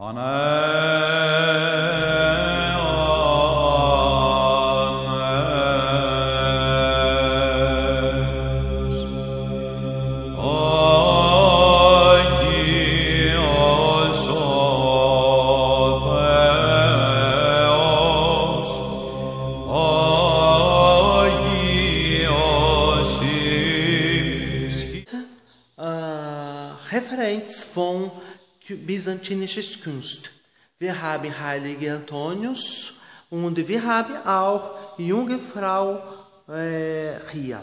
Referenz von byzantinischer Kunst. Wir haben Heiliger Antonius und wir haben auch junge Frau hier.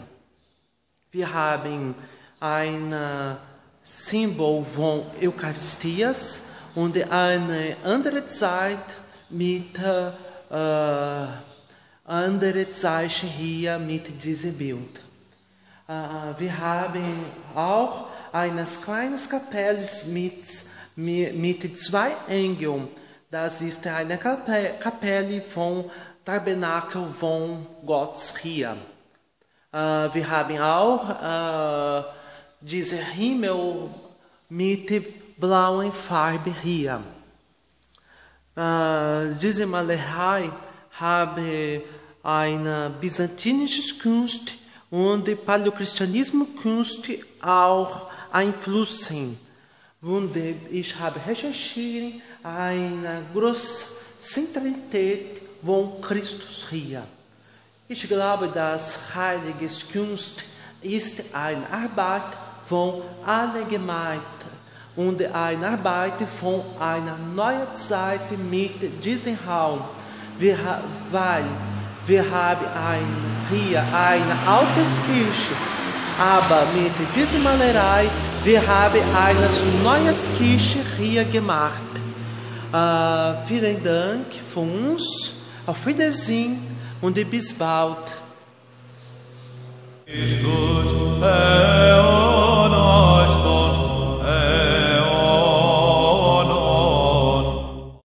Wir haben ein Symbol von Eucharistias und eine andere Zeit mit andere Zeichen hier mit diesem Bild. Wir haben auch eines kleinen Kapelles mit zwei Engeln. Das ist eine Kapelle vom Tabernakel von Gott hier. Wir haben auch diesen Himmel mit blauen Farbe hier. Diese Malerei habe eine byzantinische Kunst und die Paläochristianismus-Kunst auch einflussen. Und ich habe recherchiert eine große Zentralität von Christus hier. Ich glaube, dass heilige Kunst ist eine Arbeit von aller Gemeinde und eine Arbeit von einer neuen Zeit mit diesem Raum, weil wir haben hier eine alte Kirche. Aber mit dieser Malerei, wir haben eine neue Kirche hier gemacht. Vielen Dank für uns, auf Wiedersehen und bis bald.